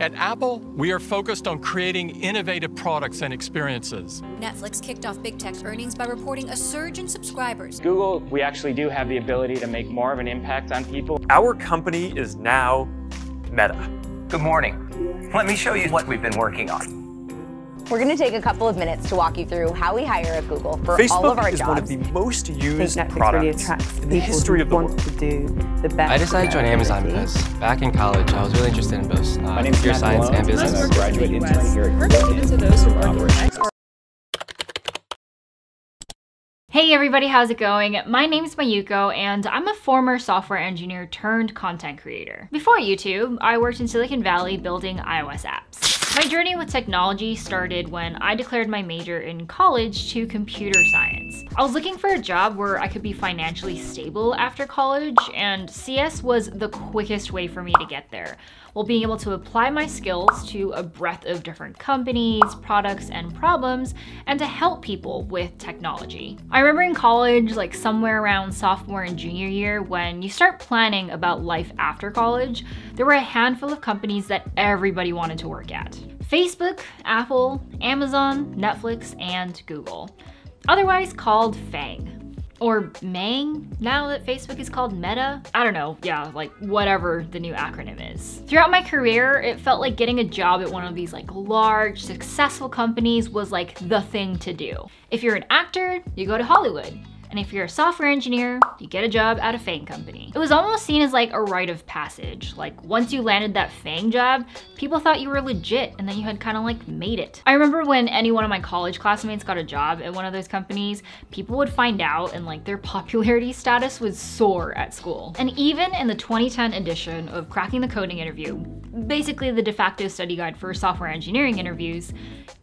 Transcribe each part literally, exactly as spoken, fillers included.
At Apple, we are focused on creating innovative products and experiences. Netflix kicked off big tech's earnings by reporting a surge in subscribers. Google, we actually do have the ability to make more of an impact on people. Our company is now Meta. Good morning. Let me show you what we've been working on. We're going to take a couple of minutes to walk you through how we hire at Google for Facebook all of our jobs. Facebook is one of the most used products really in the history of the world. To do the best I decided to join Amazon because back in college, I was really interested in both uh, My computer science and business. I'm a graduate intern here at Google. Hey everybody, how's it going? My name is Mayuko and I'm a former software engineer turned content creator. Before YouTube, I worked in Silicon Valley building iOS apps. My journey with technology started when I declared my major in college to computer science. I was looking for a job where I could be financially stable after college, and C S was the quickest way for me to get there, while being able to apply my skills to a breadth of different companies, products, and problems, and to help people with technology. I remember in college, like somewhere around sophomore and junior year, when you start planning about life after college, there were a handful of companies that everybody wanted to work at. Facebook, Apple, Amazon, Netflix, and Google, otherwise called FAANG. Or MAANG, now that Facebook is called Meta? I don't know, yeah, like whatever the new acronym is. Throughout my career, it felt like getting a job at one of these like large, successful companies was like the thing to do. If you're an actor, you go to Hollywood. And if you're a software engineer, you get a job at a FAANG company. It was almost seen as like a rite of passage. Like once you landed that FAANG job, people thought you were legit and then you had kind of like made it. I remember when any one of my college classmates got a job at one of those companies, people would find out and like their popularity status would soar at school. And even in the twenty ten edition of Cracking the Coding Interview, basically the de facto study guide for software engineering interviews,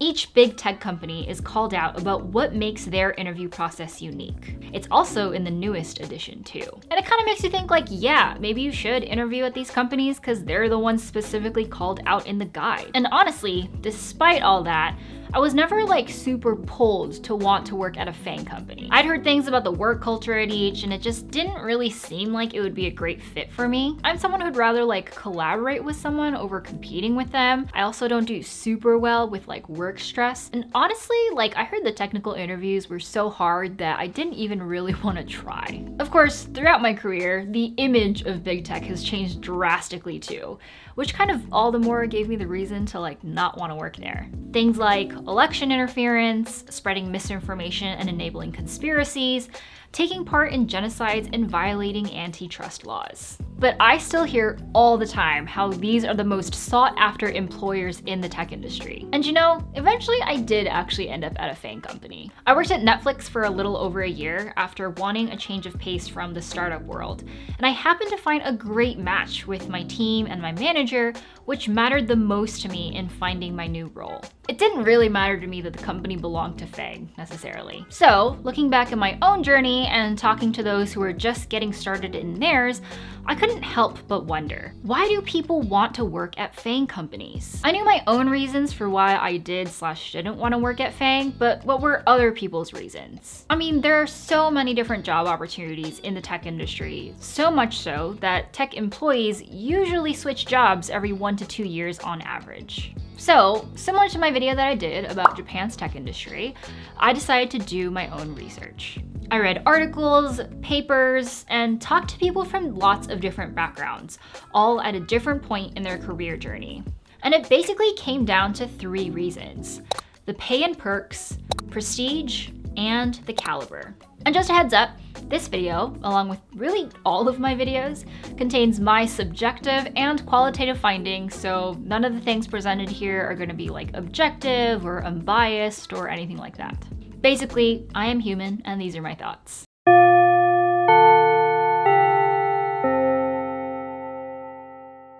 each big tech company is called out about what makes their interview process unique. It's also in the newest edition too. And it kind of makes you think like, yeah, maybe you should interview at these companies because they're the ones specifically called out in the guide. And honestly, despite all that, I was never like super pulled to want to work at a FAANG company. I'd heard things about the work culture at each and it just didn't really seem like it would be a great fit for me. I'm someone who'd rather like collaborate with someone over competing with them. I also don't do super well with like work stress. And honestly, like I heard the technical interviews were so hard that I didn't even really want to try. Of course, throughout my career, the image of big tech has changed drastically too, which kind of all the more gave me the reason to like not want to work there. Things like election interference, spreading misinformation and enabling conspiracies, taking part in genocides and violating antitrust laws. But I still hear all the time how these are the most sought after employers in the tech industry. And you know, eventually I did actually end up at a FAANG company. I worked at Netflix for a little over a year after wanting a change of pace from the startup world. And I happened to find a great match with my team and my manager, which mattered the most to me in finding my new role. It didn't really matter to me that the company belonged to FAANG necessarily. So looking back at my own journey and talking to those who are just getting started in theirs, I couldn't help but wonder, why do people want to work at FAANG companies? I knew my own reasons for why I did slash didn't want to work at FAANG, but what were other people's reasons? I mean, there are so many different job opportunities in the tech industry, so much so that tech employees usually switch jobs every one to two years on average. So, similar to my video that I did about Japan's tech industry, I decided to do my own research. I read articles, papers, and talked to people from lots of different backgrounds, all at a different point in their career journey. And it basically came down to three reasons: the pay and perks, prestige, and the caliber. And just a heads up, this video, along with really all of my videos, contains my subjective and qualitative findings, so none of the things presented here are going to be like objective or unbiased or anything like that. Basically, I am human and these are my thoughts.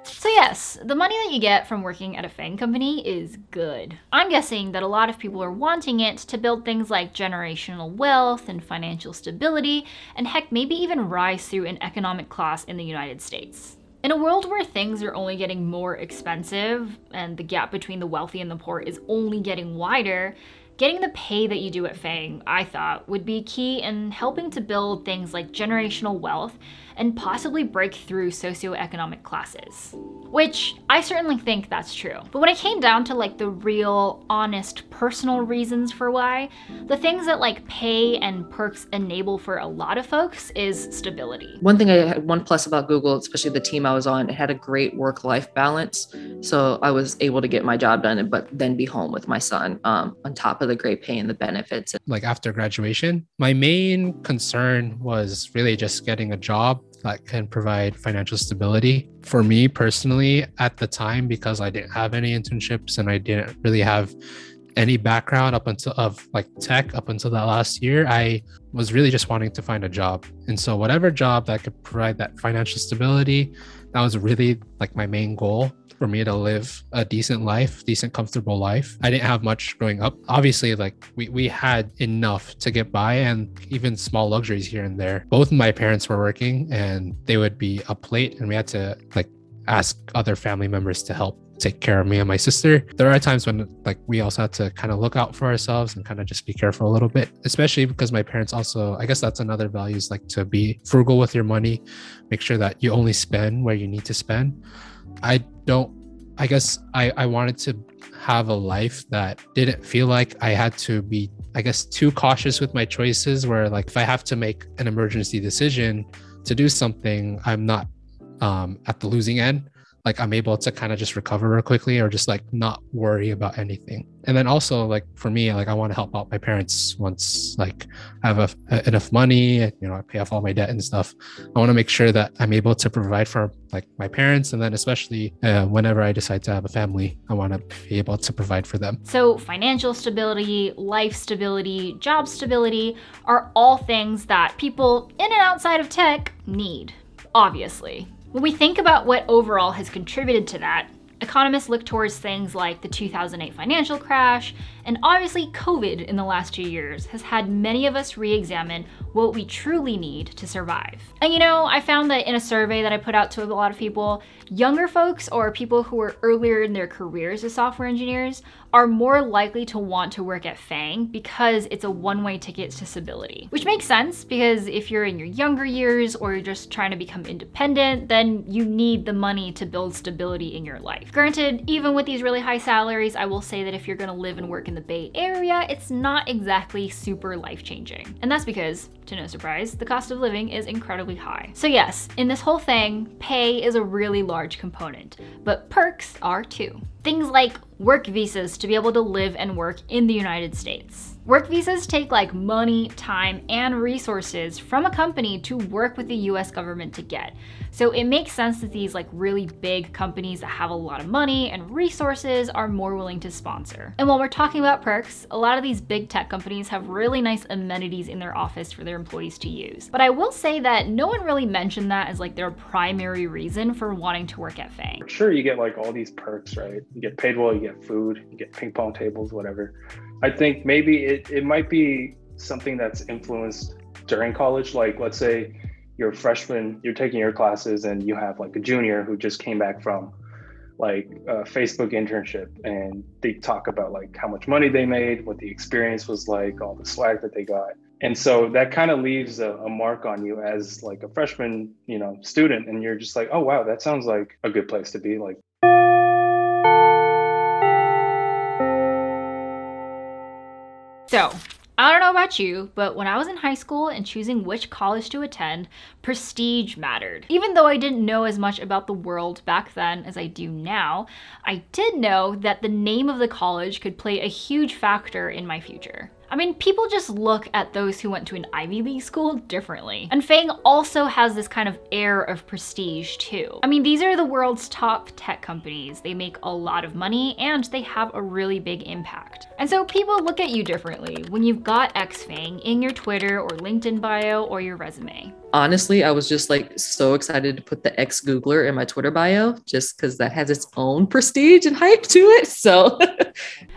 So yes, the money that you get from working at a FAANG company is good. I'm guessing that a lot of people are wanting it to build things like generational wealth and financial stability, and heck, maybe even rise through an economic class in the United States. In a world where things are only getting more expensive and the gap between the wealthy and the poor is only getting wider, Getting the pay that you do at FAANG, I thought, would be key in helping to build things like generational wealth and possibly break through socioeconomic classes. Which I certainly think that's true. But when it came down to like the real, honest, personal reasons for why, the things that like pay and perks enable for a lot of folks is stability. One thing I had, one plus about Google, especially the team I was on, it had a great work-life balance. So I was able to get my job done, but then be home with my son um, on top of the great pay and the benefits. Like after graduation, my main concern was really just getting a job that can provide financial stability. For me personally, at the time, because I didn't have any internships and I didn't really have any background up until of like tech up until that last year, I was really just wanting to find a job. And so whatever job that could provide that financial stability, that was really like my main goal. For me to live a decent life, decent, comfortable life. I didn't have much growing up. Obviously, like we, we had enough to get by and even small luxuries here and there. Both my parents were working and they would be up late and we had to like ask other family members to help take care of me and my sister. There are times when like we also had to kind of look out for ourselves and kind of just be careful a little bit, especially because my parents also, I guess that's another value is like to be frugal with your money, make sure that you only spend where you need to spend. I don't, I guess I, I wanted to have a life that didn't feel like I had to be, I guess, too cautious with my choices, where like if I have to make an emergency decision to do something, I'm not um, at the losing end. Like I'm able to kind of just recover quickly or just like not worry about anything. And then also like for me, like I want to help out my parents once like I have a, enough money and, you know, I pay off all my debt and stuff. I want to make sure that I'm able to provide for like my parents. And then especially uh, whenever I decide to have a family, I want to be able to provide for them. So financial stability, life stability, job stability are all things that people in and outside of tech need, obviously. When we think about what overall has contributed to that, economists look towards things like the two thousand eight financial crash, and obviously COVID in the last two years has had many of us re-examine what we truly need to survive. And you know, I found that in a survey that I put out to a lot of people, younger folks or people who are earlier in their careers as software engineers are more likely to want to work at FAANG because it's a one-way ticket to stability. Which makes sense, because if you're in your younger years or you're just trying to become independent, then you need the money to build stability in your life. Granted, even with these really high salaries, I will say that if you're gonna live and work in the Bay Area, it's not exactly super life-changing. And that's because, to no surprise, the cost of living is incredibly high. So yes, in this whole thing, pay is a really large component, but perks are too. Things like work visas to be able to live and work in the United States. Work visas take like money, time, and resources from a company to work with the U S government to get. So it makes sense that these like really big companies that have a lot of money and resources are more willing to sponsor. And while we're talking about perks, a lot of these big tech companies have really nice amenities in their office for their employees to use. But I will say that no one really mentioned that as like their primary reason for wanting to work at FAANG. Sure, you get like all these perks, right? You get paid well, you get food, you get ping pong tables, whatever. I think maybe it, it might be something that's influenced during college. Like, let's say you're a freshman, you're taking your classes and you have like a junior who just came back from like a Facebook internship, and they talk about like how much money they made, what the experience was like, all the swag that they got. And so that kind of leaves a, a mark on you as like a freshman, you know, student. And you're just like, oh, wow, that sounds like a good place to be. Like, so, I don't know about you, but when I was in high school and choosing which college to attend, prestige mattered. Even though I didn't know as much about the world back then as I do now, I did know that the name of the college could play a huge factor in my future. I mean, people just look at those who went to an Ivy League school differently. And FAANG also has this kind of air of prestige too. I mean, these are the world's top tech companies. They make a lot of money and they have a really big impact. And so people look at you differently when you've got ex-FAANG in your Twitter or LinkedIn bio or your resume. Honestly, I was just like so excited to put the ex-Googler in my Twitter bio just because that has its own prestige and hype to it, so.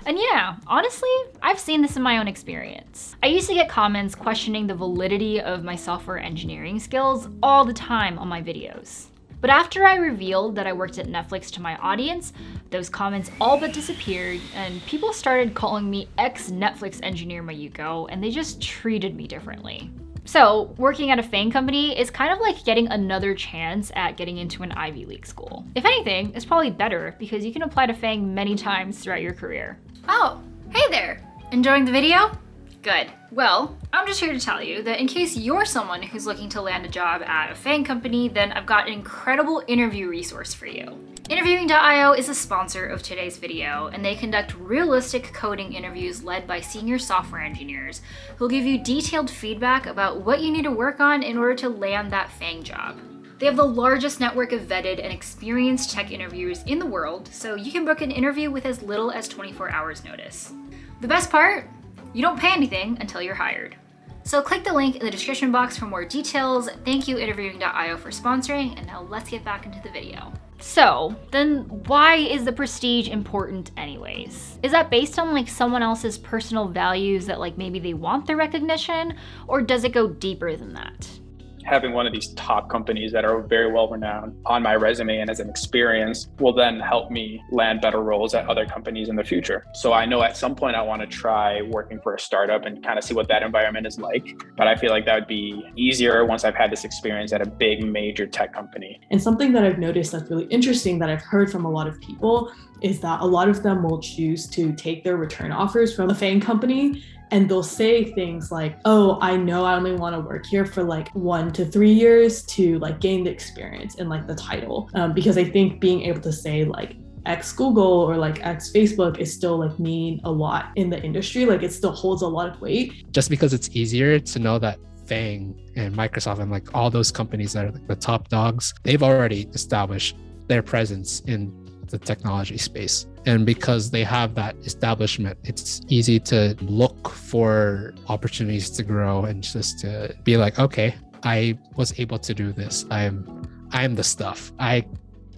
And yeah, honestly, I've seen this in my own experience. I used to get comments questioning the validity of my software engineering skills all the time on my videos. But after I revealed that I worked at Netflix to my audience, those comments all but disappeared, and people started calling me ex-Netflix engineer Mayuko, and they just treated me differently. So working at a FAANG company is kind of like getting another chance at getting into an Ivy League school. If anything, it's probably better because you can apply to FAANG many times throughout your career. Oh, hey there. Enjoying the video? Good. Well, I'm just here to tell you that in case you're someone who's looking to land a job at a FAANG company, then I've got an incredible interview resource for you. Interviewing dot i o is a sponsor of today's video, and they conduct realistic coding interviews led by senior software engineers who'll give you detailed feedback about what you need to work on in order to land that FAANG job. They have the largest network of vetted and experienced tech interviewers in the world, so you can book an interview with as little as twenty-four hours notice. The best part? You don't pay anything until you're hired. So click the link in the description box for more details. Thank you, Interviewing dot i o, for sponsoring, and now let's get back into the video. So then why is the prestige important anyways? Is that based on like someone else's personal values that like maybe they want the recognition, or does it go deeper than that? Having one of these top companies that are very well renowned on my resume and as an experience will then help me land better roles at other companies in the future. So I know at some point I want to try working for a startup and kind of see what that environment is like. But I feel like that would be easier once I've had this experience at a big major tech company. And something that I've noticed that's really interesting that I've heard from a lot of people is that a lot of them will choose to take their return offers from a FAANG company. And they'll say things like, oh, I know I only want to work here for like one to three years to like gain the experience and like the title. Um, because I think being able to say like ex Google or like ex Facebook is still like mean a lot in the industry. Like it still holds a lot of weight. Just because it's easier to know that FAANG and Microsoft and like all those companies that are like the top dogs, they've already established their presence in the technology space. And because they have that establishment, it's easy to look for opportunities to grow and just to be like, okay, I was able to do this. I'm, I'm the stuff. I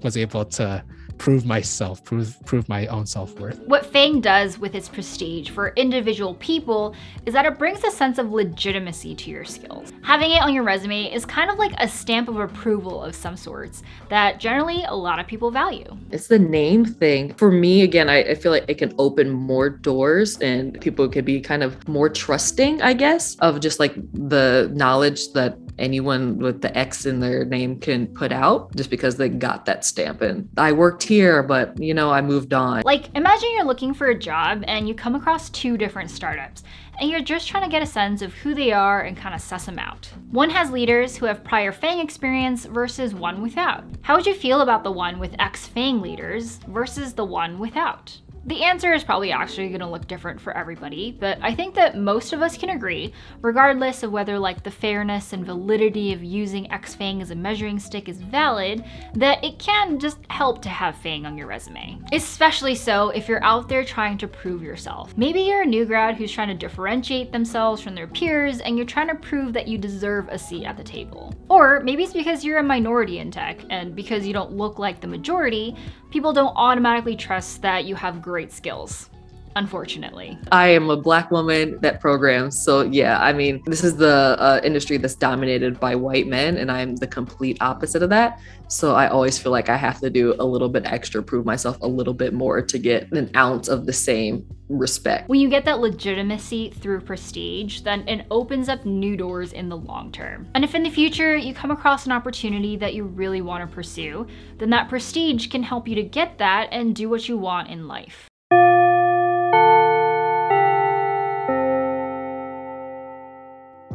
was able to prove myself, prove, prove my own self-worth. What FAANG does with its prestige for individual people is that it brings a sense of legitimacy to your skills. Having it on your resume is kind of like a stamp of approval of some sorts that generally a lot of people value. It's the name thing. For me, again, I, I feel like it can open more doors and people could be kind of more trusting, I guess, of just like the knowledge that anyone with the X in their name can put out just because they got that stamp. And I worked here, but you know, I moved on. Like imagine you're looking for a job and you come across two different startups and you're just trying to get a sense of who they are and kind of suss them out. One has leaders who have prior FAANG experience versus one without. How would you feel about the one with ex-FAANG leaders versus the one without? The answer is probably actually going to look different for everybody, but I think that most of us can agree, regardless of whether like the fairness and validity of using ex-FAANG as a measuring stick is valid, that it can just help to have FAANG on your resume. Especially so if you're out there trying to prove yourself. Maybe you're a new grad who's trying to differentiate themselves from their peers and you're trying to prove that you deserve a seat at the table. Or maybe it's because you're a minority in tech and because you don't look like the majority, people don't automatically trust that you have great skills, unfortunately. I am a Black woman that programs. So yeah, I mean, this is the uh, industry that's dominated by white men and I'm the complete opposite of that. So I always feel like I have to do a little bit extra, prove myself a little bit more to get an ounce of the same respect. When you get that legitimacy through prestige, then it opens up new doors in the long term. And if in the future you come across an opportunity that you really want to pursue, then that prestige can help you to get that and do what you want in life.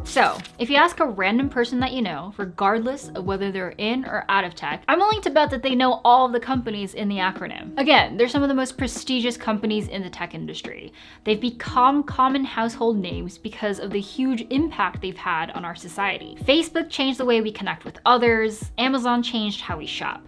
So, if you ask a random person that you know, regardless of whether they're in or out of tech, I'm willing to bet that they know all of the companies in the acronym. Again, they're some of the most prestigious companies in the tech industry. They've become common household names because of the huge impact they've had on our society. Facebook changed the way we connect with others, Amazon changed how we shop.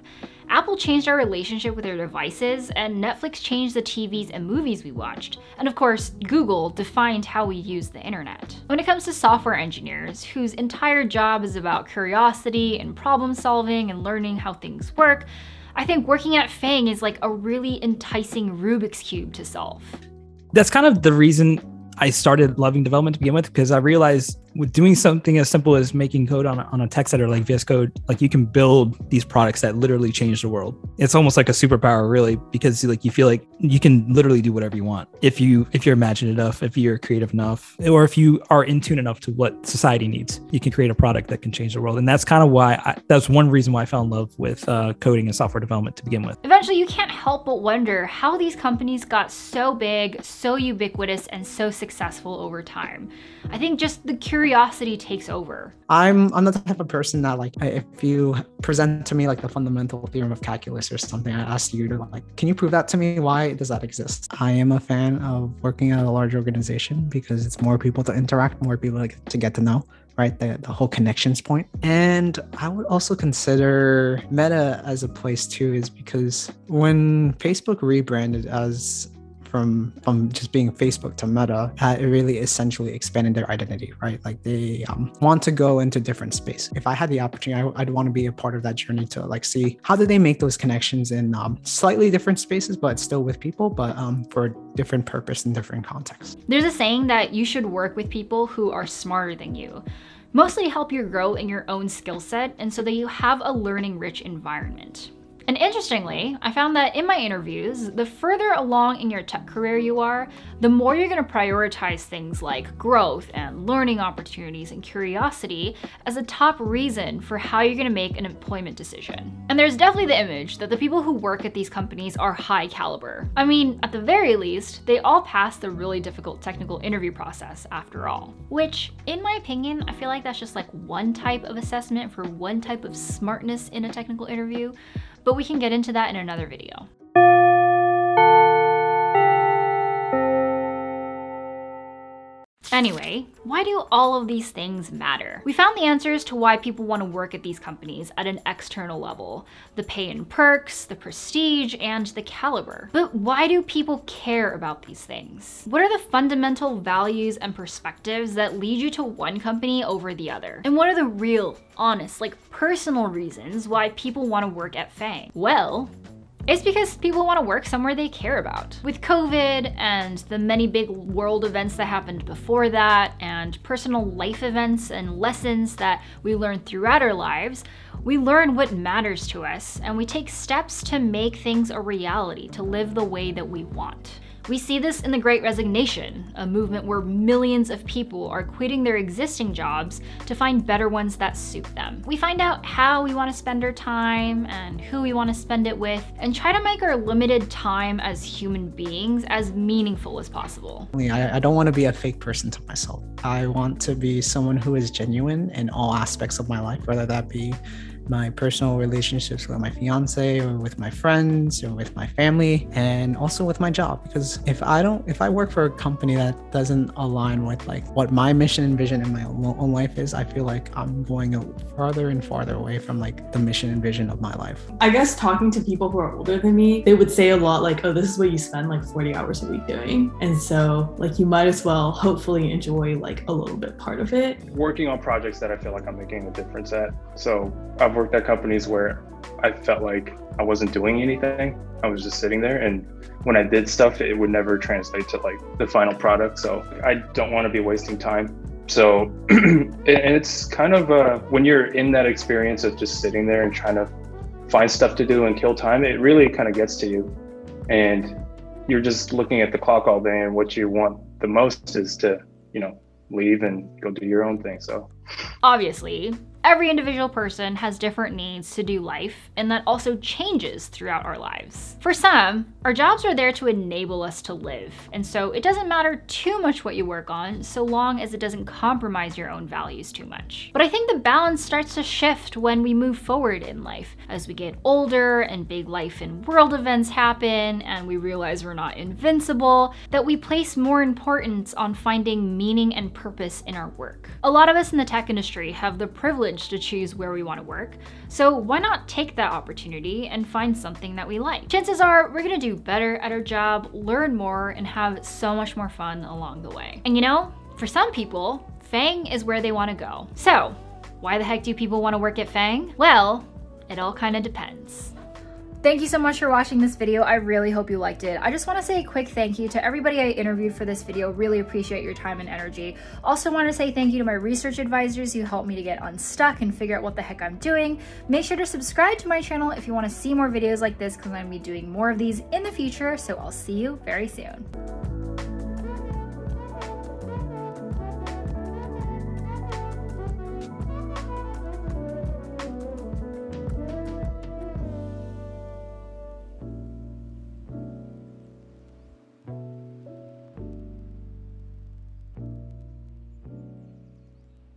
Apple changed our relationship with their devices, and Netflix changed the T Vs and movies we watched. And of course, Google defined how we use the internet. When it comes to software engineers, whose entire job is about curiosity and problem solving and learning how things work, I think working at FAANG is like a really enticing Rubik's Cube to solve. That's kind of the reason I started loving development to begin with, because I realized with doing something as simple as making code on a, on a text editor like V S Code, like you can build these products that literally change the world. It's almost like a superpower, really, because like you feel like you can literally do whatever you want if you if you're imaginative enough, if you're creative enough, or if you are in tune enough to what society needs. You can create a product that can change the world, and that's kind of why I, that's one reason why I fell in love with uh, coding and software development to begin with. Eventually, you can't help but wonder how these companies got so big, so ubiquitous, and so successful over time. I think just the curiosity Curiosity takes over. I'm I'm the type of person that, like, if you present to me like the fundamental theorem of calculus or something, I ask you to, like, can you prove that to me? Why does that exist? I am a fan of working at a large organization because it's more people to interact, more people like to get to know. Right, the, the whole connections point. And I would also consider Meta as a place too, is because when Facebook rebranded as From, from just being Facebook to Meta, uh, it really essentially expanded their identity, right? Like they um, want to go into different space. If I had the opportunity, I, I'd want to be a part of that journey to like see how do they make those connections in um, slightly different spaces, but still with people, but um, for different purpose and different context. There's a saying that you should work with people who are smarter than you, mostly to help you grow in your own skill set and so that you have a learning-rich environment. And interestingly, I found that in my interviews, the further along in your tech career you are, the more you're going to prioritize things like growth and learning opportunities and curiosity as a top reason for how you're going to make an employment decision. And there's definitely the image that the people who work at these companies are high caliber. I mean, at the very least, they all pass the really difficult technical interview process after all. Which, in my opinion, I feel like that's just like one type of assessment for one type of smartness in a technical interview. But we can get into that in another video. Anyway, why do all of these things matter? We found the answers to why people want to work at these companies at an external level: the pay and perks, the prestige, and the caliber. But why do people care about these things? What are the fundamental values and perspectives that lead you to one company over the other? And what are the real, honest, like personal reasons why people want to work at FAANG? Well, it's because people want to work somewhere they care about. With COVID and the many big world events that happened before that, and personal life events and lessons that we learn throughout our lives, we learn what matters to us, and we take steps to make things a reality, to live the way that we want. We see this in The Great Resignation, a movement where millions of people are quitting their existing jobs to find better ones that suit them. We find out how we want to spend our time and who we want to spend it with, and try to make our limited time as human beings as meaningful as possible. I, I don't want to be a fake person to myself. I want to be someone who is genuine in all aspects of my life, whether that be my personal relationships with my fiance, or with my friends, or with my family, and also with my job. Because if I don't, if I work for a company that doesn't align with like what my mission and vision in my own life is, I feel like I'm going farther and farther away from like the mission and vision of my life. I guess talking to people who are older than me, they would say a lot like, oh, this is what you spend like forty hours a week doing. And so like, you might as well hopefully enjoy like a little bit part of it. Working on projects that I feel like I'm making a difference at. So I've worked at companies where I felt like I wasn't doing anything. I was just sitting there, and when I did stuff, it would never translate to like the final product. So I don't want to be wasting time. So and it's kind of uh, when you're in that experience of just sitting there and trying to find stuff to do and kill time, it really kind of gets to you, and you're just looking at the clock all day, and what you want the most is to, you know, leave and go do your own thing. So obviously, every individual person has different needs to do life, and that also changes throughout our lives. For some, our jobs are there to enable us to live, and so it doesn't matter too much what you work on, so long as it doesn't compromise your own values too much. But I think the balance starts to shift when we move forward in life. As we get older, and big life and world events happen, and we realize we're not invincible, that we place more importance on finding meaning and purpose in our work. A lot of us in the tech industry have the privilege to choose where we want to work, so why not take that opportunity and find something that we like? Chances are we're gonna do better at our job, learn more, and have so much more fun along the way. And you know, for some people, FAANG is where they want to go. So why the heck do people want to work at FAANG? Well, it all kind of depends. Thank you so much for watching this video. I really hope you liked it. I just want to say a quick thank you to everybody I interviewed for this video. Really appreciate your time and energy. Also want to say thank you to my research advisors who helped me to get unstuck and figure out what the heck I'm doing. Make sure to subscribe to my channel if you want to see more videos like this, because I'm going to be doing more of these in the future. So I'll see you very soon.